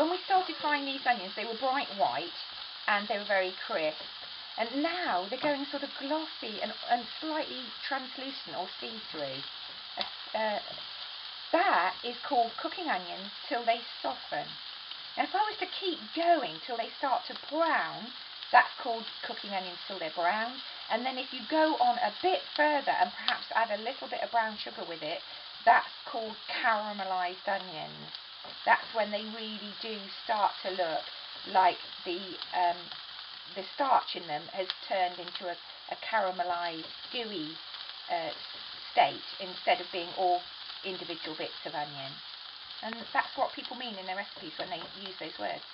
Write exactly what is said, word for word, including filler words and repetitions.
When we started frying these onions, they were bright white and they were very crisp. And now they're going sort of glossy and, and slightly translucent or see-through. Uh, that is called cooking onions till they soften. Now if I was to keep going till they start to brown, that's called cooking onions till they're brown. And then if you go on a bit further and perhaps add a little bit of brown sugar with it, that's called caramelised onions. That's when they really do start to look like the um, the starch in them has turned into a, a caramelised, gooey uh, state instead of being all individual bits of onion. And that's what people mean in their recipes when they use those words.